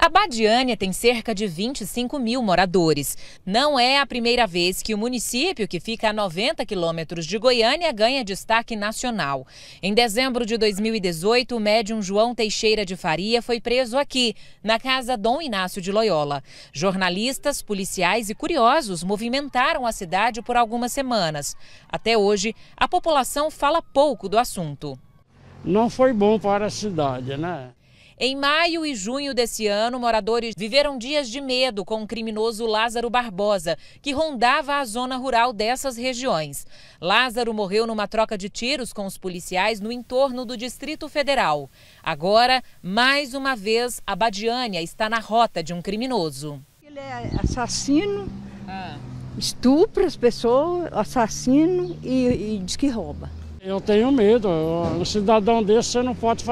Abadiânia tem cerca de 25 mil moradores. Não é a primeira vez que o município, que fica a 90 quilômetros de Goiânia, ganha destaque nacional. Em dezembro de 2018, o médium João Teixeira de Faria foi preso aqui, na casa Dom Inácio de Loyola. Jornalistas, policiais e curiosos movimentaram a cidade por algumas semanas. Até hoje, a população fala pouco do assunto. Não foi bom para a cidade, né? Em maio e junho desse ano, moradores viveram dias de medo com o criminoso Lázaro Barbosa, que rondava a zona rural dessas regiões. Lázaro morreu numa troca de tiros com os policiais no entorno do Distrito Federal. Agora, mais uma vez, Abadiânia está na rota de um criminoso. Ele é assassino, estupra as pessoas, assassino e diz que rouba. Eu tenho medo, um cidadão desse você não pode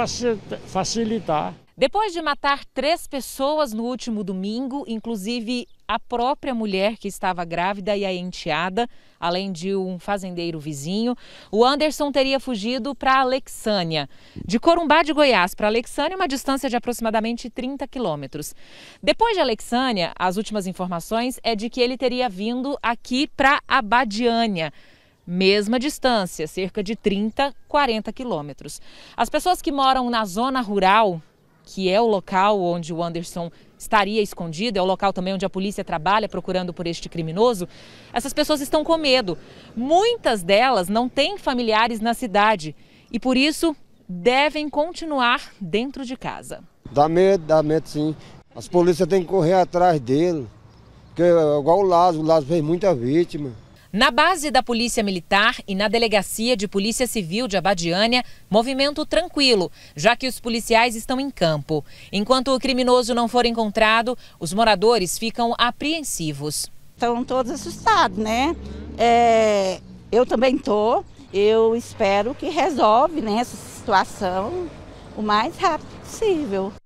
facilitar. Depois de matar 3 pessoas no último domingo, inclusive a própria mulher que estava grávida e a enteada, além de um fazendeiro vizinho, o Anderson teria fugido para Alexânia. De Corumbá de Goiás para Alexânia, uma distância de aproximadamente 30 quilômetros. Depois de Alexânia, as últimas informações é de que ele teria vindo aqui para Abadiânia. Mesma distância, cerca de 30, 40 quilômetros. As pessoas que moram na zona rural, que é o local onde o Anderson estaria escondido, é o local também onde a polícia trabalha procurando por este criminoso, essas pessoas estão com medo. Muitas delas não têm familiares na cidade e, por isso, devem continuar dentro de casa. Dá medo sim. As polícias têm que correr atrás dele, porque é igual o Lázaro fez muita vítima. Na base da Polícia Militar e na Delegacia de Polícia Civil de Abadiânia, movimento tranquilo, já que os policiais estão em campo. Enquanto o criminoso não for encontrado, os moradores ficam apreensivos. Estão todos assustados, né? Eu também estou. Eu espero que resolva, né, essa situação o mais rápido possível.